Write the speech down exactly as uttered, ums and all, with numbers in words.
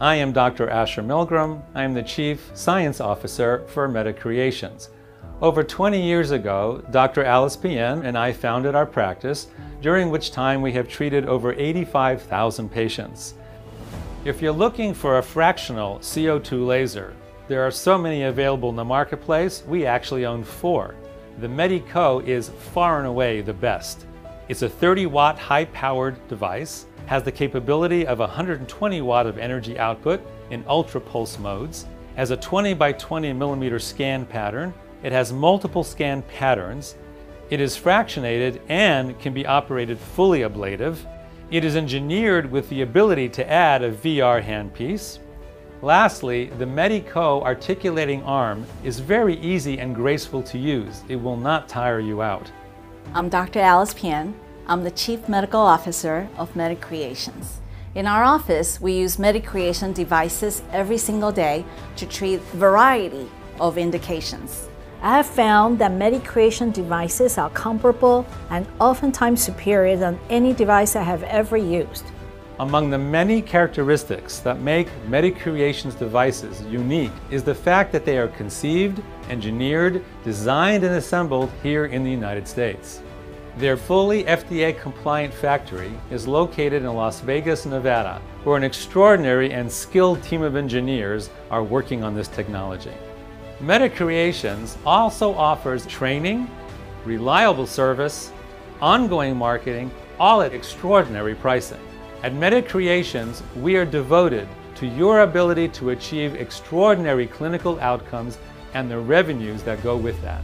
I am Doctor Asher Milgrom. I am the Chief Science Officer for MediCreations. Over twenty years ago, Doctor Alice Pien and I founded our practice, during which time we have treated over eighty-five thousand patients. If you're looking for a fractional C O two laser, there are so many available in the marketplace, we actually own four. The MediCO is far and away the best. It's a thirty watt high-powered device, has the capability of one hundred twenty watt of energy output in ultra pulse modes, has a twenty by twenty millimeter scan pattern, it has multiple scan patterns, it is fractionated and can be operated fully ablative, it is engineered with the ability to add a V R handpiece. Lastly, the MediCO articulating arm is very easy and graceful to use. It will not tire you out. I'm Doctor Alice Pien. I'm the Chief Medical Officer of MediCreations. In our office, we use MediCreation devices every single day to treat a variety of indications. I have found that MediCreation devices are comparable and oftentimes superior than any device I have ever used. Among the many characteristics that make MediCreations devices unique is the fact that they are conceived, engineered, designed, and assembled here in the United States. Their fully F D A-compliant factory is located in Las Vegas, Nevada, where an extraordinary and skilled team of engineers are working on this technology. MediCreations also offers training, reliable service, ongoing marketing, all at extraordinary pricing. At MediCreations, we are devoted to your ability to achieve extraordinary clinical outcomes and the revenues that go with that.